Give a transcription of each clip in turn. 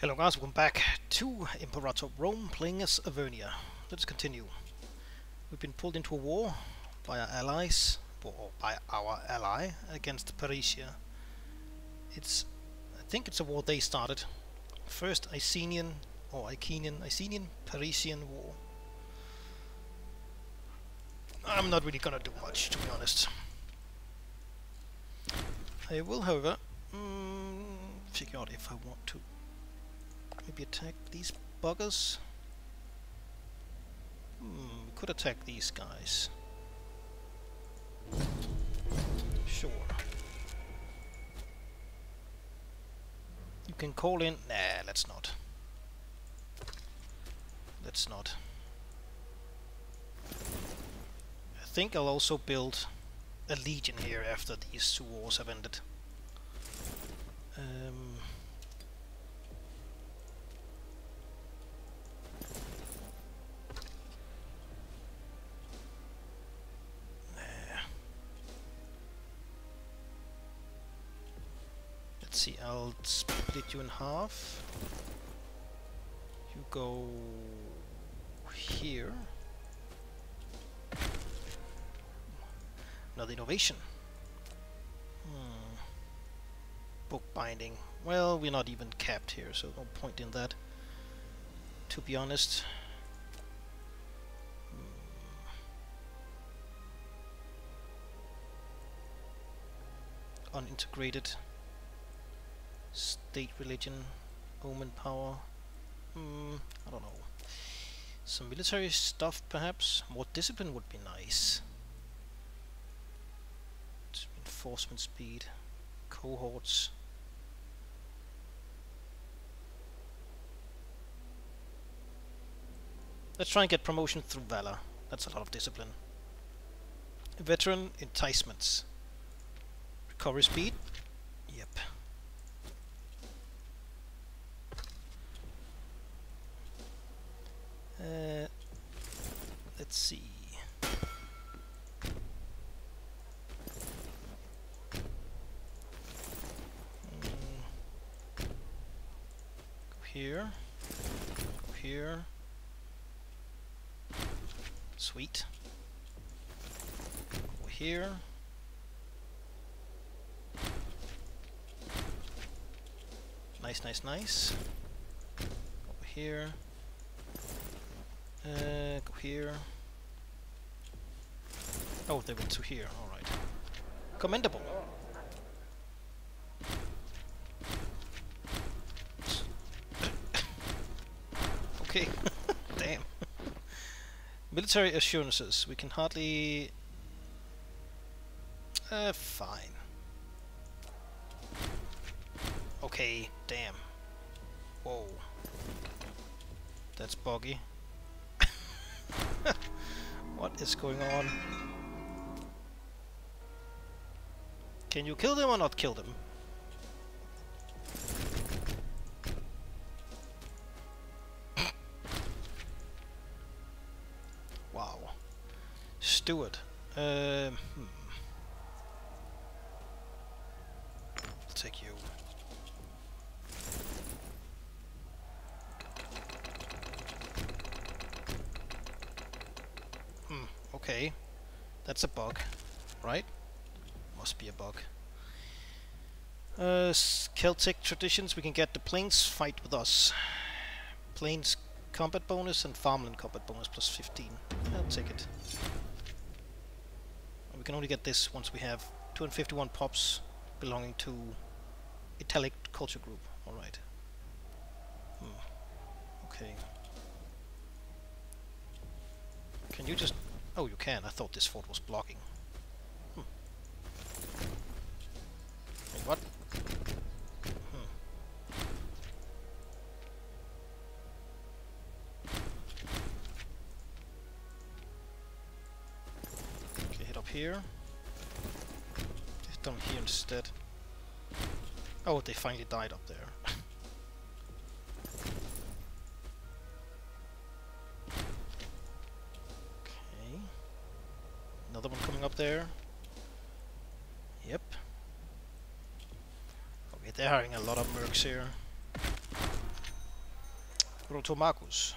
Hello guys, welcome back to Imperator Rome, playing as Avernia. Let's continue. We've been pulled into a war by our allies, or by our ally, against Parisia. I think it's a war they started. First Icenian-Parisian war. I'm not really gonna do much, to be honest. I will, however, figure out if I want to maybe attack these buggers. We could attack these guys. Sure. You can call in. Nah, let's not. Let's not. I think I'll also build a legion here after these two wars have ended. See, I'll split you in half. You go here. Another innovation. Bookbinding. Well, we're not even capped here, so no point in that, to be honest. Unintegrated. State religion, omen power, I don't know. Some military stuff perhaps? More discipline would be nice. Reinforcement speed, cohorts. Let's try and get promotion through valor. That's a lot of discipline. Veteran enticements. Recovery speed? Yep. Let's see. Go here. Go here. Sweet. Go here. Nice, nice, nice. Go here. Go here. Oh, they went to here, alright. Commendable! Okay, damn. Military assurances, we can hardly... fine. Okay, damn. Whoa. That's boggy. What is going on? Can you kill them or not kill them? Wow. Steward. I'll take you. Okay, that's a bug, right? Must be a bug. Celtic traditions, we can get the plains fight with us. Plains combat bonus and farmland combat bonus plus 15. I'll take it. And we can only get this once we have 251 pops belonging to Italic culture group. Alright. Okay. Can you just... Oh, you can. I thought this fort was blocking. Wait, what? Okay, hit up here. Hit down here instead. Oh, they finally died up there. Another one coming up there. Yep. Okay, they're hiring a lot of mercs here. Rotomagus.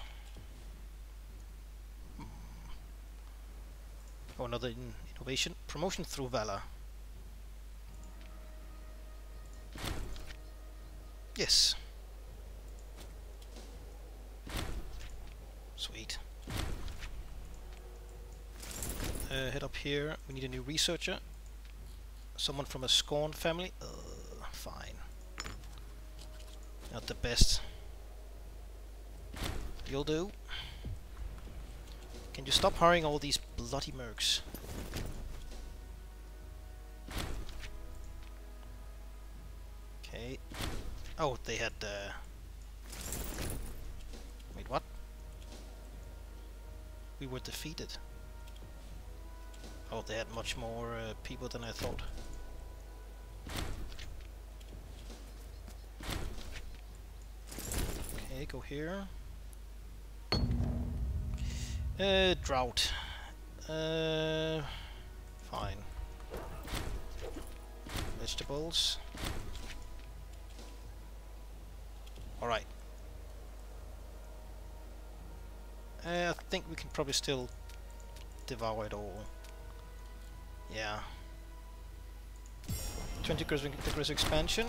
Oh, another innovation. Promotion through valor. Yes. Sweet. Head up here. We need a new researcher. Someone from a scorned family. Fine. Not the best. You'll do. Can you stop hiring all these bloody mercs? Okay. Oh, they had... Wait, what? We were defeated. Oh, they had much more people than I thought. Okay, go here. Drought. Fine. Vegetables. Alright. I think we can probably still devour it all. Yeah. 20 degrees of expansion.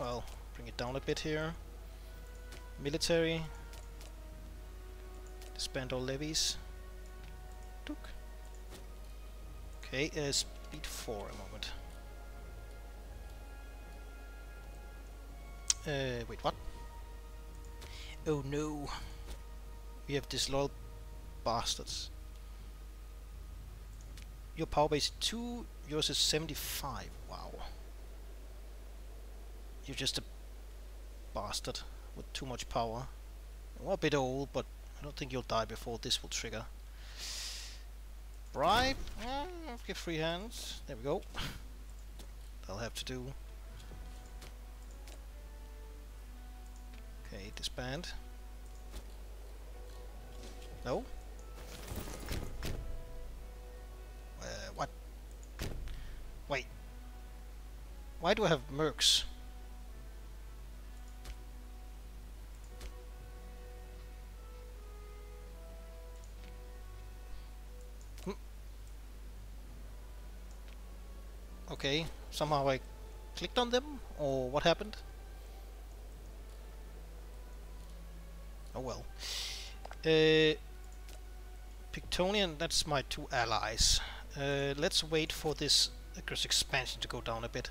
Well, bring it down a bit here. Military. Disband all levies. Took. Okay, speed 4 a moment. Wait, what? Oh no. We have disloyal bastards. Your power base is 2, yours is 75. Wow. You're just a bastard with too much power. You're a bit old, but I don't think you'll die before this will trigger. Bribe? Get free hands. There we go. That'll have to do. Okay, disband. No? What? Wait. Why do I have mercs? Hm. Okay, somehow I clicked on them, or what happened? Oh well. Pictonian, that's my 2 allies. Let's wait for this aggressive expansion to go down a bit.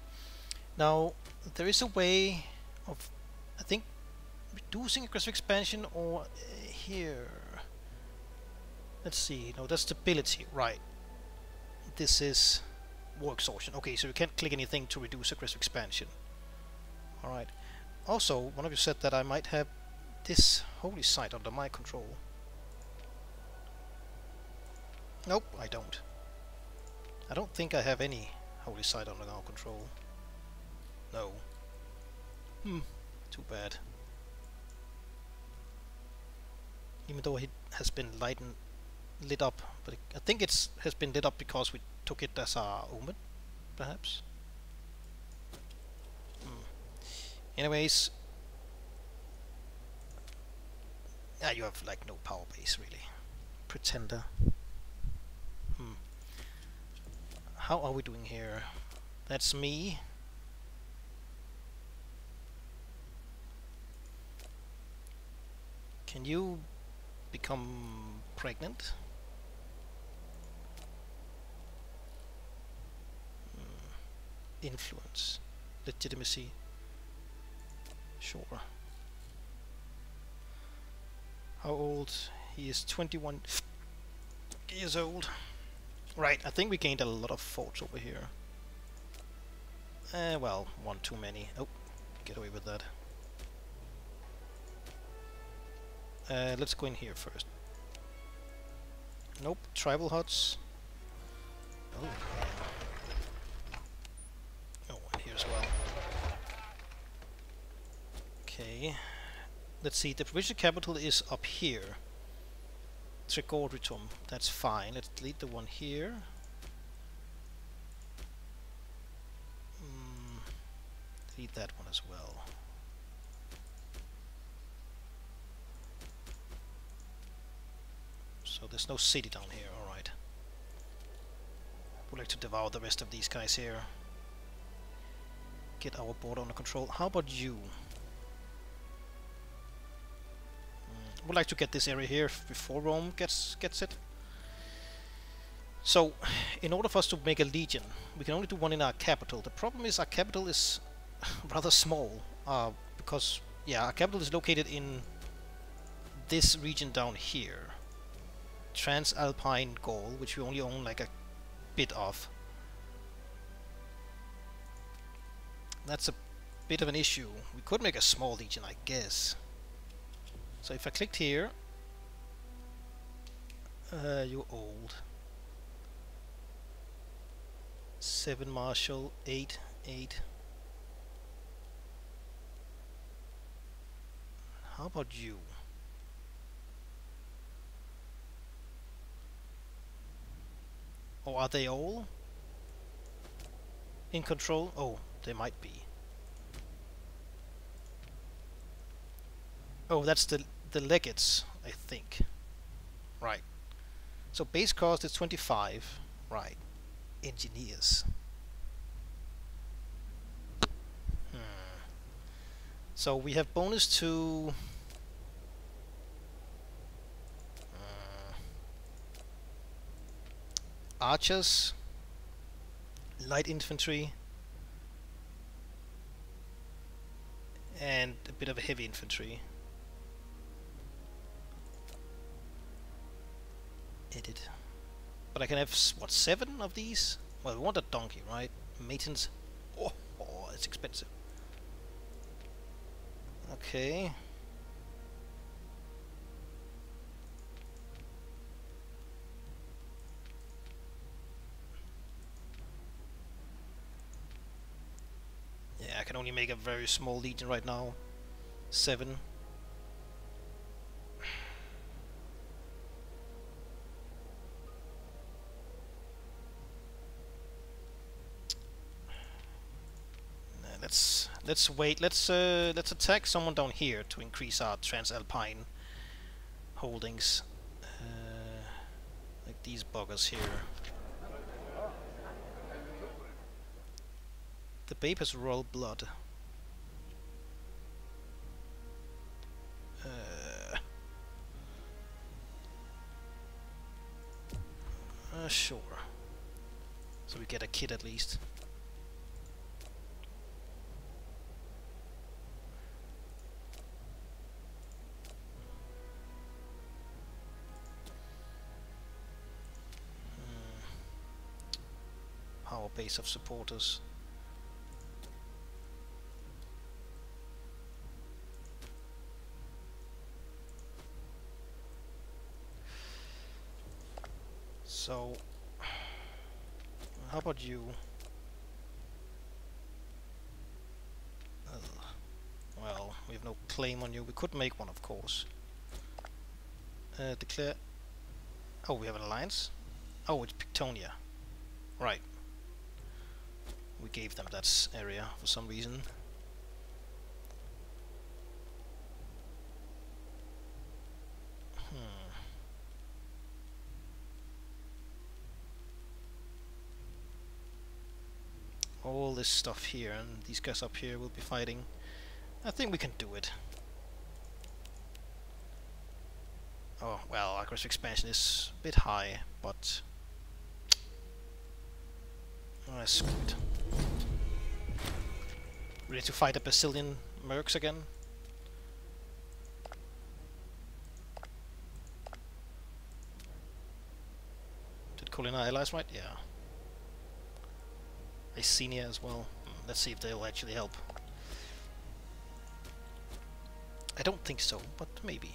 Now, there is a way of, I think, reducing aggressive expansion, or here. Let's see. No, that's stability, right? This is war exhaustion. Okay, so you can't click anything to reduce aggressive expansion. All right. Also, one of you said that I might have this holy site under my control. Nope, I don't. I don't think I have any holy site under our control. No. Hmm, too bad. Even though it has been lit up, but it, I think it has been lit up because we took it as our omen, perhaps? Hmm. Anyways... Ah, you have like no power base, really. Pretender. Hmm. How are we doing here? That's me. Can you become pregnant? Hmm. Influence. Legitimacy. Sure. How old? He is 21 years old. Right, I think we gained a lot of forts over here. Well, one too many. Oh, get away with that. Let's go in here first. Nope, tribal huts. Oh, oh, and here as well. Okay. Let's see, the provincial capital is up here. Trigoritum, that's fine. Let's delete the one here. Delete that one as well. So there's no city down here, alright. Would like to devour the rest of these guys here. Get our border under control. How about you? Would like to get this area here before Rome gets it. So, in order for us to make a legion, we can only do one in our capital. The problem is our capital is rather small, because, yeah, our capital is located in this region down here. Transalpine Gaul, which we only own like a bit of. That's a bit of an issue. We could make a small legion, I guess. So if I clicked here... you're old. 7 Marshal, 8, 8. How about you? Oh, are they all in control? Oh, they might be. Oh, that's the legates, I think. Right. So base cost is 25. Right. Engineers. So we have bonus to... archers, light infantry, and a bit of a heavy infantry. Edit. But I can have, what, 7 of these? Well, we want a donkey, right? Matins. Oh, it's expensive. Okay. Yeah, I can only make a very small legion right now. 7. Let's wait. Let's attack someone down here to increase our Transalpine holdings. Like these buggers here. The babe has royal blood. Sure. So we get a kid at least. Base of supporters. So, how about you? Well, we have no claim on you. We could make one, of course. Declare. Oh, we have an alliance. Oh, it's Pictonia. Right. We gave them that area for some reason. All this stuff here and these guys up here will be fighting. I think we can do it. Oh, well, aggressive expansion is a bit high, but... that's good. Ready to fight the Basilian mercs again? Did call in our allies, right? Yeah. Icenian as well. Let's see if they'll actually help. I don't think so, but maybe.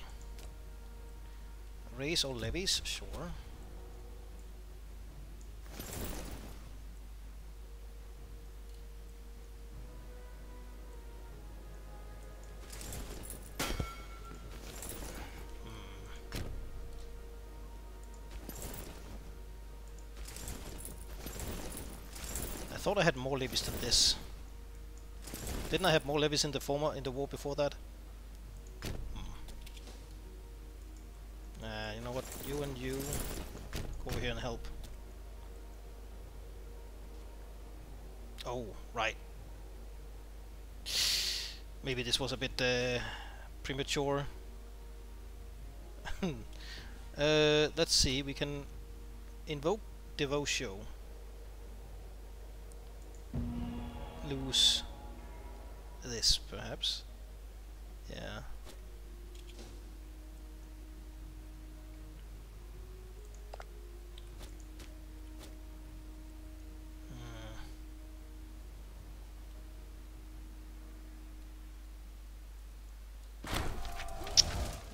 Raise all levies, sure. I thought I had more levies than this. Didn't I have more levies in the war before that? You know what? You and you, go over here and help. Oh, right. Maybe this was a bit premature. Let's see, we can invoke Devotio. Lose this, perhaps. Yeah.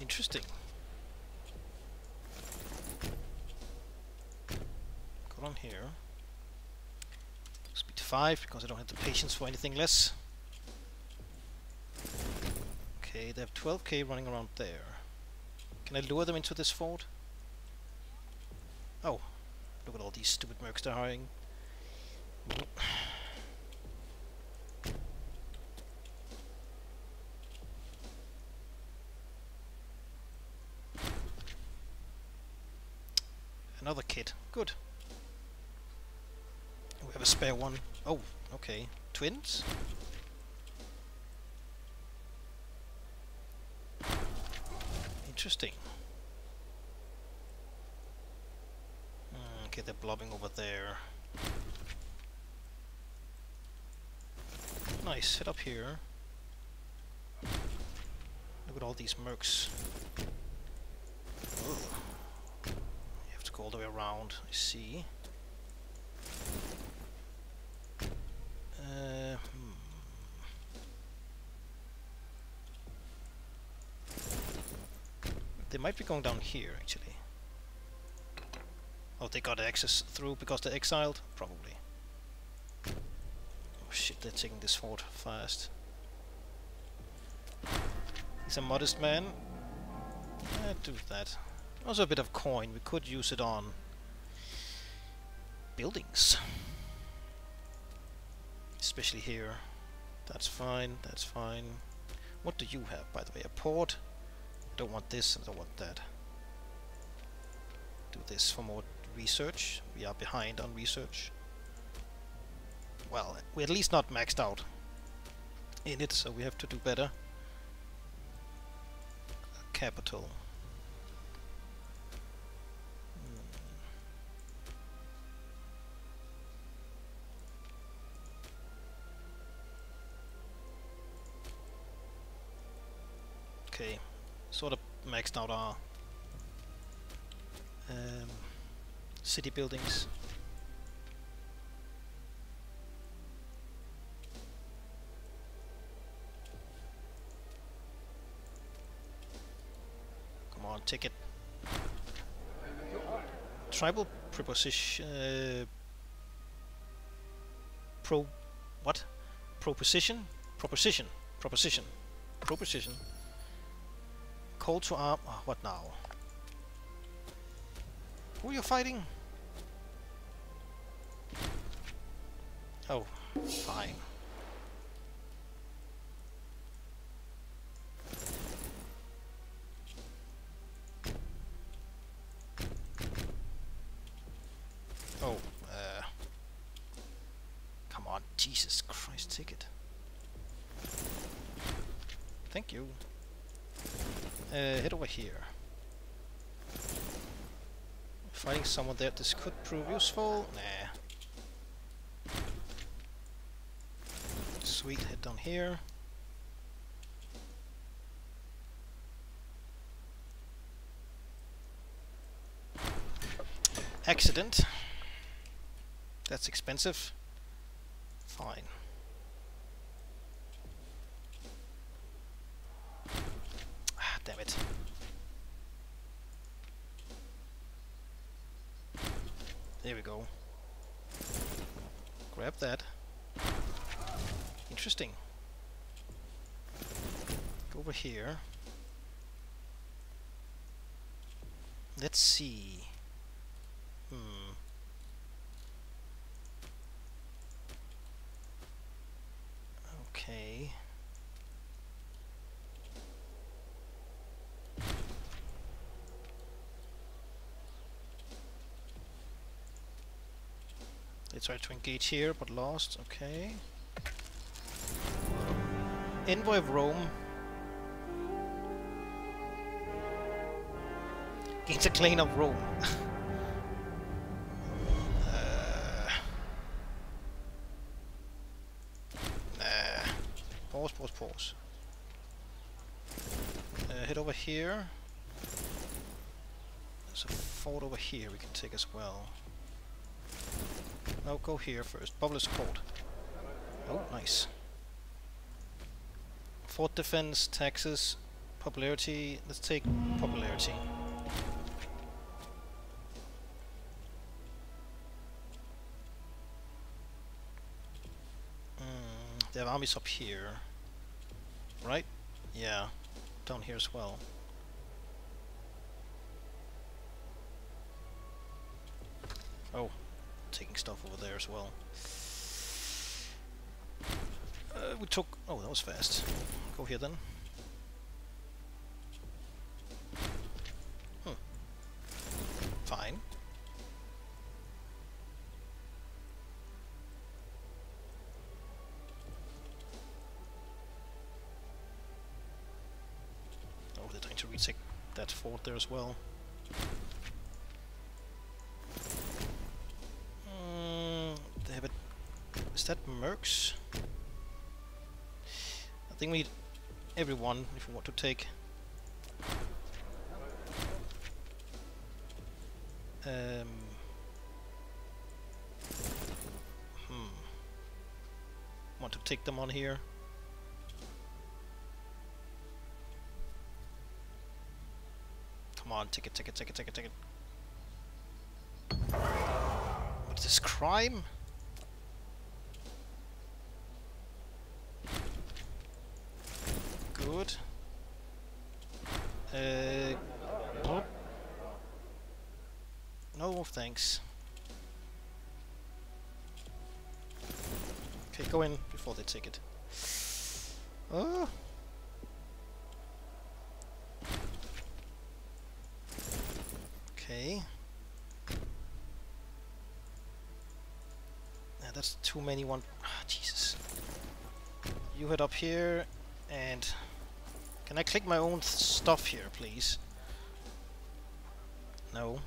Interesting. Go on here. Speed 5 because I don't have the patience for anything less. Okay, they have 12k running around there. Can I lure them into this fort? Oh, look at all these stupid mercs they're hiring. Another kid. Good. We have a spare one. Oh, okay. Twins? Interesting. Okay, they're blobbing over there. Nice. Head up here. Look at all these mercs. Ooh. All the way around, I see. They might be going down here, actually. Oh, they got access through because they're exiled? Probably. Oh shit, they're taking this fort fast. He's a modest man. Do that. Also a bit of coin, we could use it on buildings. Especially here. That's fine, that's fine. What do you have, by the way? A port? I don't want this, I don't want that. Do this for more research. We are behind on research. Well, we're at least not maxed out in it, so we have to do better. Capital. Okay, sort of maxed out our city buildings. Come on, take it. Tribal preposition. What? Proposition? Proposition. Proposition. Proposition. Call to arm. What now? Who are you fighting? Oh, fine. Oh, come on, Jesus Christ, take it. Thank you. Head over here. Fighting someone there, this could prove useful. Nah. Sweet, head down here. Accident. That's expensive. Fine. Damn it. There we go. Grab that. Interesting. Go over here. Let's see. Okay. They tried to engage here, but lost. Okay. Envoy of Rome. Gains a claim of Rome. Pause. Head over here. There's a fort over here we can take as well. No, go here first. Publish fort. Oh, nice. Fort defense, taxes, popularity. Let's take popularity. They have armies up here. Right? Yeah. Down here as well. Oh. Taking stuff over there as well. We took... Oh, that was fast. Go here then. Hmm. Fine. To retake that fort there as well. They have it. Is that mercs? I think we need everyone if we want to take. Want to take them on here? Come on, take it, take it, take it, take it, take it. What is this, crime? Good. No, thanks. Okay, go in before they take it. Oh. Okay. Yeah, that's too many one. Ah, Jesus. You head up here and... Can I click my own stuff here, please? No.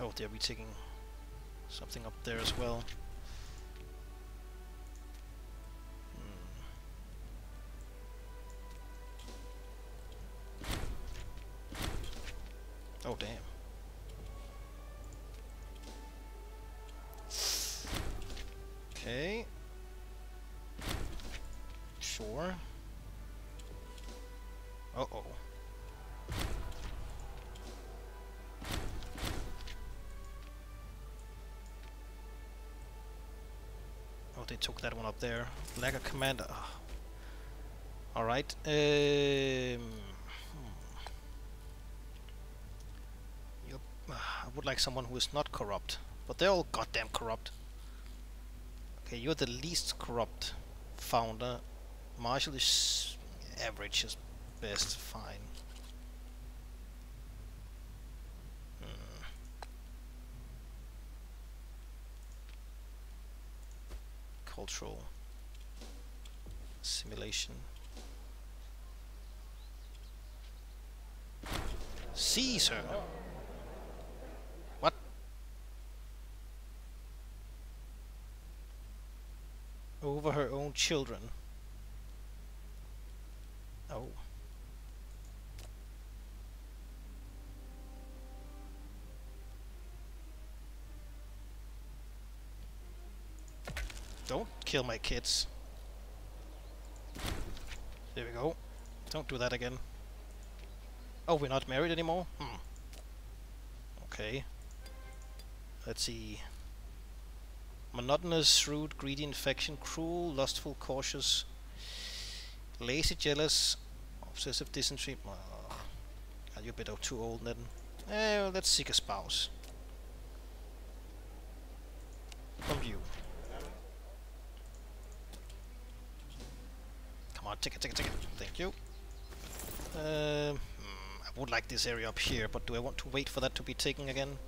Oh, they're retaking... Something up there as well. Oh, damn. Okay. Sure. Uh-oh. They took that one up there. Lack of commander. All right. I would like someone who is not corrupt, but they're all goddamn corrupt. Okay, you're the least corrupt founder. Marshall is average is best. Fine. Cultural simulation. Caesar. What? Over her own children. Oh. Don't kill my kids. There we go. Don't do that again. Oh, we're not married anymore? Hmm. Okay. Let's see. Monotonous, rude, greedy, infection, cruel, lustful, cautious, lazy, jealous, obsessive, dysentery. Are you a bit too old then? Eh, well, let's seek a spouse. From you. Take it. Thank you. I would like this area up here, but do I want to wait for that to be taken again?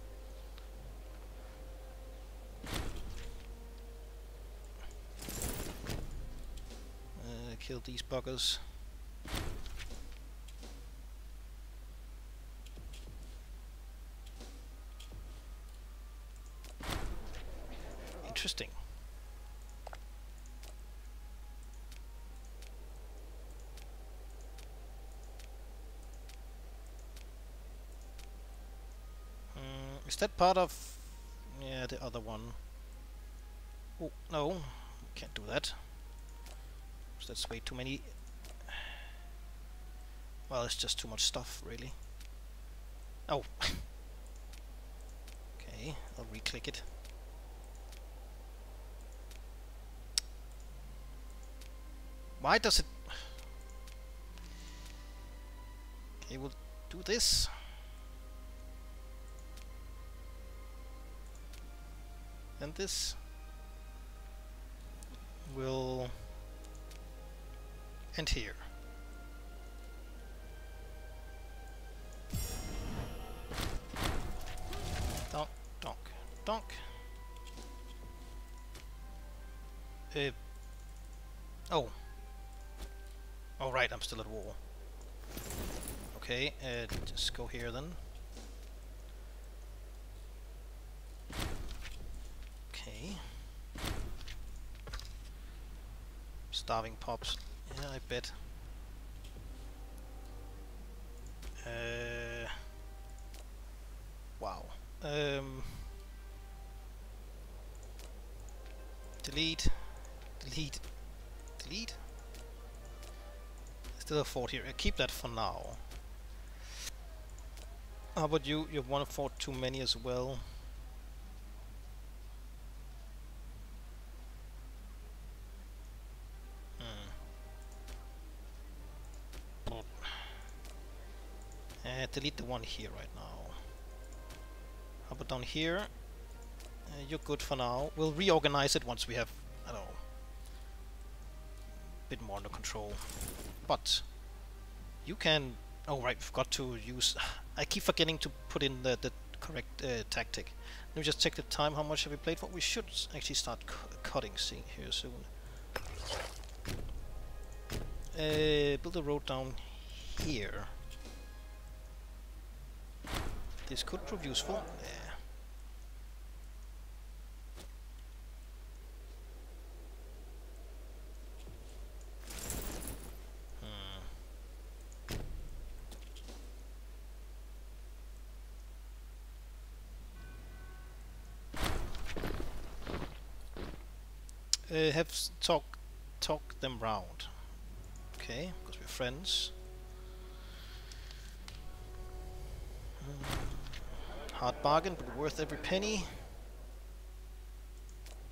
Kill these buggers. Interesting. Is that part of... yeah, the other one. Oh, no. Can't do that. That's way too many... well, it's just too much stuff, really. Oh! Okay, I'll re-click it. Why does it... okay, we'll do this. And this. We'll... and here. Donk, donk, donk. Oh. Oh right, I'm still at war. Okay, just go here then. Okay. Starving pops. Yeah, I bet. Wow. Delete. Delete. Delete. Still a fort here. Keep that for now. How about you? You have one fort too many as well. Delete the one here right now. How about down here? You're good for now. We'll reorganize it once we have, I don't know, a bit more under control. But you can... oh right, forgot to use... I keep forgetting to put in the correct tactic. Let me just check the time. How much have we played for? We should actually start cutting here soon. Build a road down here. This could prove useful. Yeah. Have talk them round. Okay, because we're friends. Hard bargain, but worth every penny.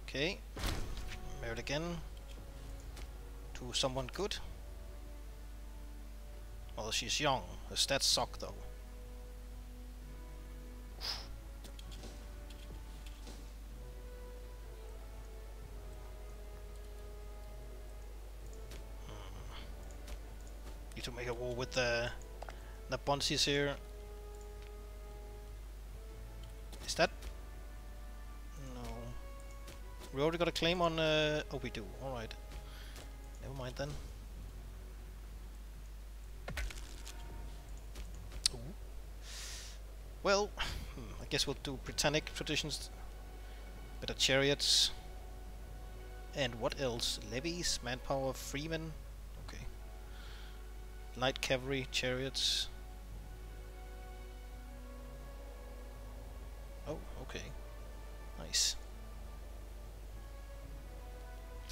Okay. Married again. To someone good. Well, she's young. Her stats suck, though. Need to make a war with the Bonsies here. We already got a claim on... oh, we do. Alright. Never mind then. Ooh. Well, I guess we'll do Britannic traditions. Better chariots. And what else? Levies, manpower, freemen. Okay. Light cavalry, chariots. Oh, okay. Nice.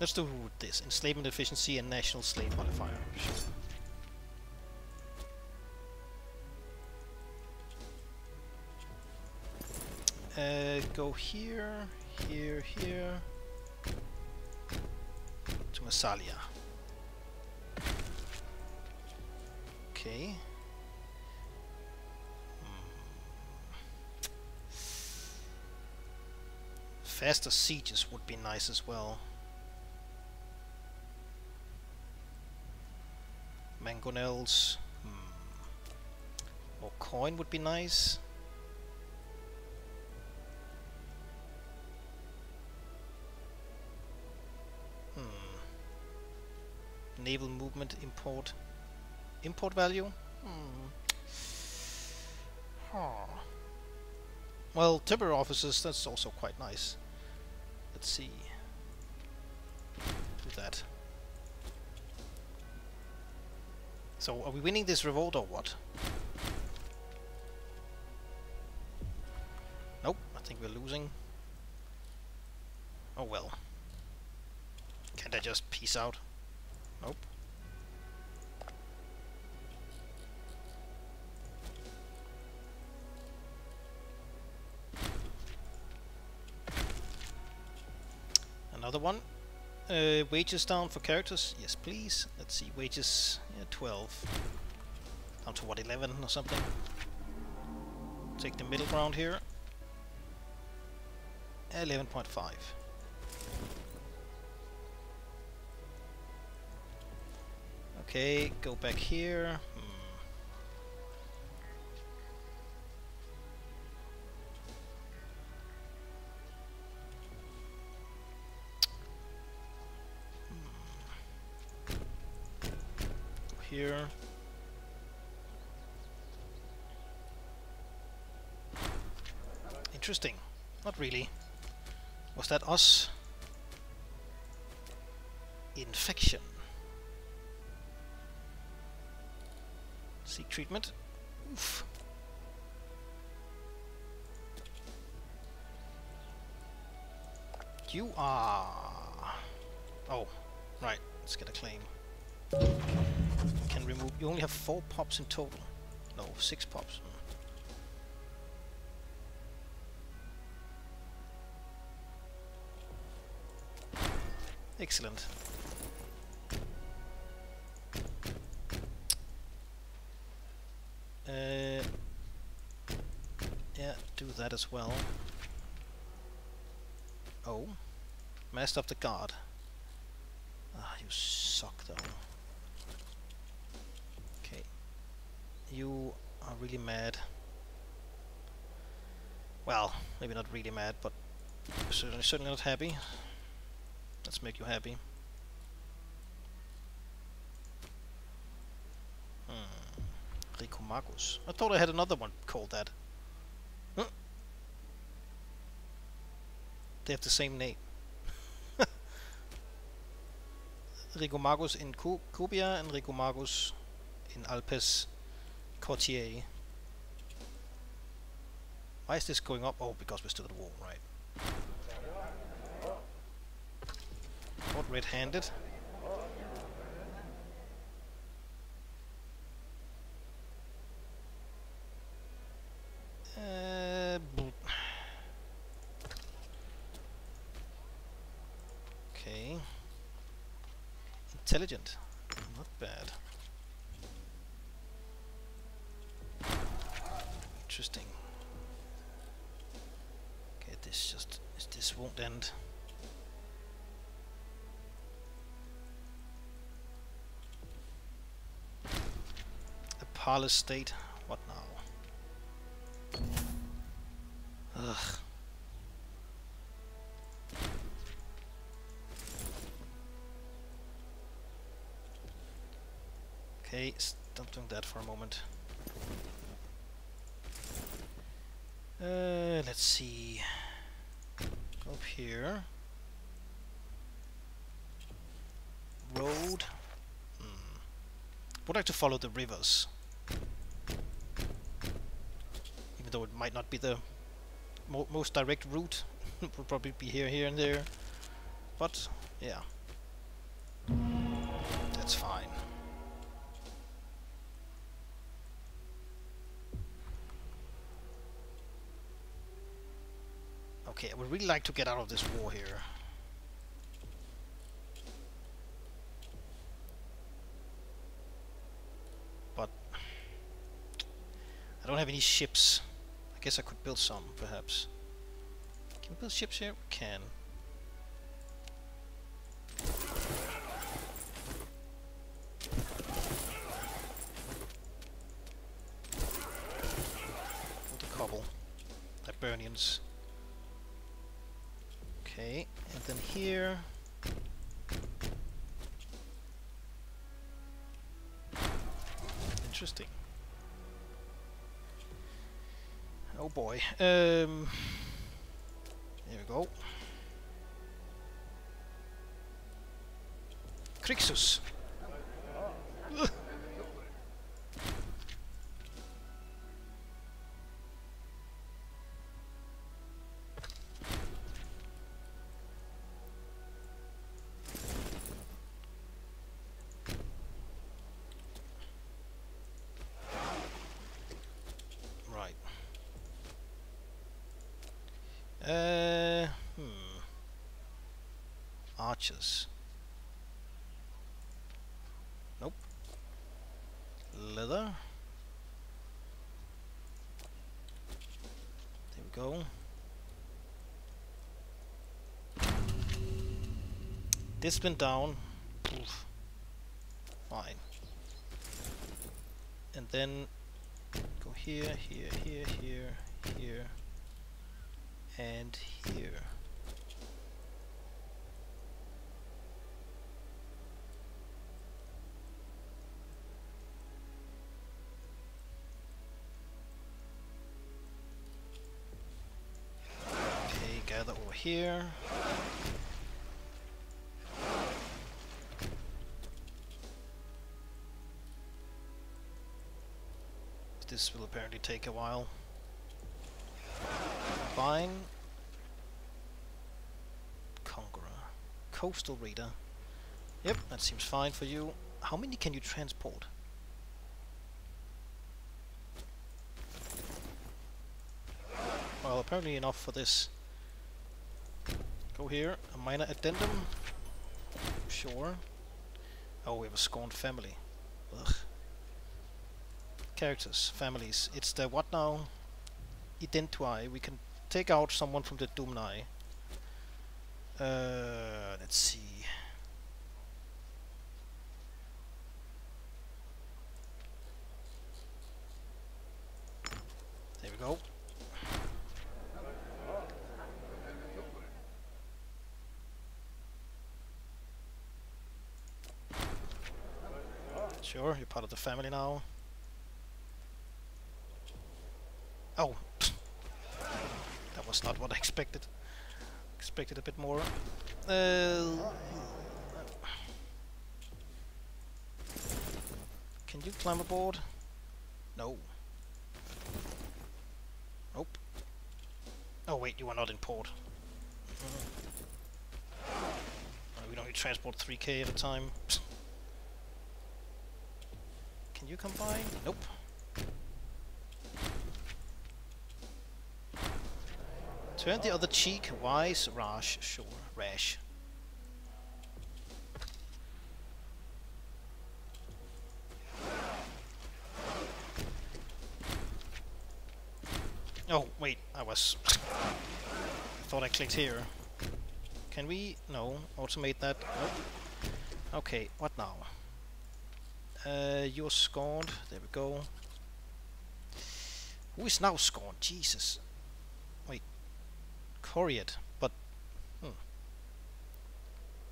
Let's do this. Enslavement efficiency and national slave modifier. Go here, here, here... to Massalia. Okay. Faster sieges would be nice as well. diagonals. More coin would be nice. Naval movement import value. Well, temporary officers, that's also quite nice. Let's see. Do that. So, are we winning this revolt or what? Nope, I think we're losing. Oh well. Can't I just peace out? Nope. Another one. Wages down for characters? Yes, please. Let's see. Wages 12. Down to what, 11 or something? Take the middle ground here. 11.5. Okay, go back here. Here. Interesting. Not really. Was that us? Infection. Seek treatment. Oof. You are... Oh, right. Let's get a claim. Can remove... You only have 4 pops in total. No, 6 pops. Excellent. Yeah, do that as well. Oh. Master of the Guard. Ah, you suck though. Okay. You are really mad. Well, maybe not really mad, but certainly not happy. Let's make you happy. Ricomagus. I thought I had another one called that. Huh? They have the same name. Ricomagus in Cubia and Ricomagus in Alpes Cotier. Why is this going up? Oh, because we're still at war, right? Caught red-handed. Okay. Intelligent. Not bad. Interesting. Okay, this won't end. A parlous state. What now? Ugh. Okay, stop doing that for a moment. Let's see. Go up here. Road. Would like to follow the rivers, even though it might not be the most direct route. Will probably be here and there, but yeah, that's fine. Okay, I would really like to get out of this war here. But I don't have any ships. I guess I could build some, perhaps. Can we build ships here? We can. trouble. Hibernians. Okay, and then here. Interesting. Oh boy. Here we go. Crixus. Nope. Leather. There we go. This went down. Oof. Fine. And then go here, here, here, here, here, and here. Here. This will apparently take a while. Fine. Conqueror. Coastal Raider. Yep, that seems fine for you. How many can you transport? Well, apparently enough for this. Go here, a minor addendum, sure. Oh, we have a scorned family. Ugh. Characters, families, it's the what now? Identui, we can take out someone from the Doomni. Let's see. There we go. Sure, you're part of the family now. Oh! That was not what I expected. Expected a bit more. Can you climb aboard? No. Nope. Oh wait, you are not in port. We don't need to transport 3K at a time. Can you come by? Nope. Turn the other cheek, wise Rash, sure, Rash. Oh, wait, I thought I clicked here. Can we? No, automate that. Nope. Okay, what now? You're scorned. There we go. Who is now scorned? Jesus. Wait. Coriot. But...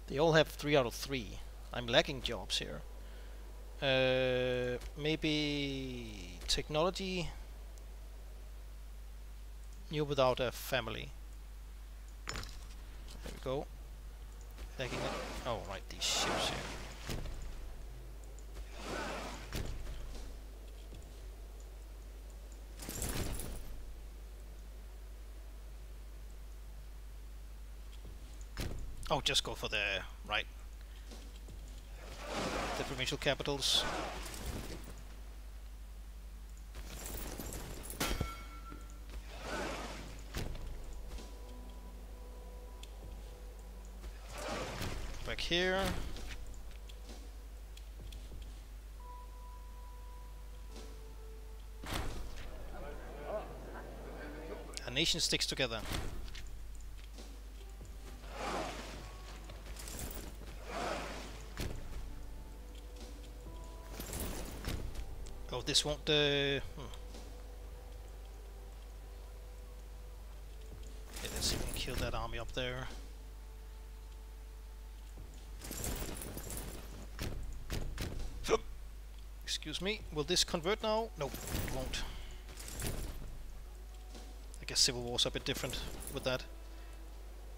They all have 3 out of 3. I'm lacking jobs here. Maybe... Technology? You're without a family. There we go. Lacking... Oh, right. These ships here. Oh, just go for the... right. The provincial capitals. Back here. A nation sticks together. This won't kill that army up there. Excuse me, will this convert now? No, it won't. I guess civil wars are a bit different with that.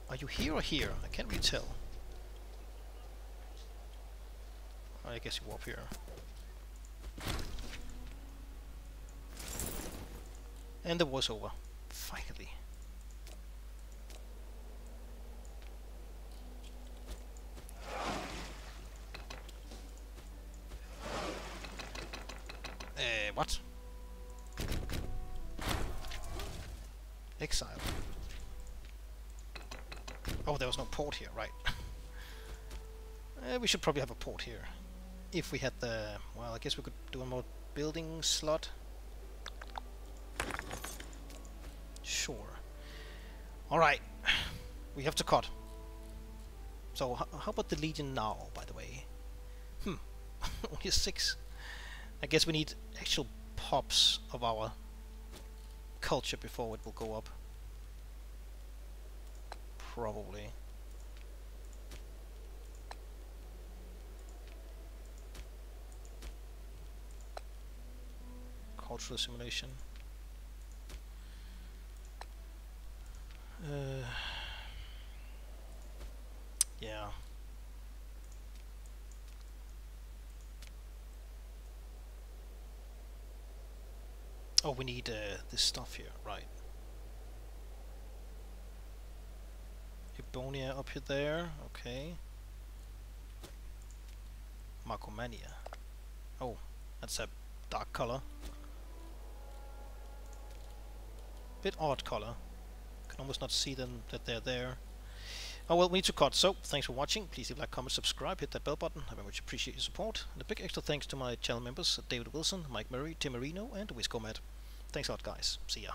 Are you here or here? I can't really tell. I guess you up here. And the war's over. Finally. What? Exile. Oh, there was no port here, right. We should probably have a port here. If we had the... well, I guess we could do a more building slot. Sure. Alright. We have to cut. So, how about the Legion now, by the way? Hmm. Only 6. I guess we need actual pops of our culture before it will go up. Probably. Cultural assimilation. Yeah. Oh, we need this stuff here, right. Ebonia up here there, okay. Marcomania. Oh, that's a dark color. Bit odd color. Can almost not see them that they're there. Oh well, we need to cut. So thanks for watching. Please leave a like, comment, subscribe, hit that bell button. I very much appreciate your support. And a big extra thanks to my channel members David Wilson, Mike Murray, Tim Marino, and Wiscomatt. Thanks a lot, guys. See ya.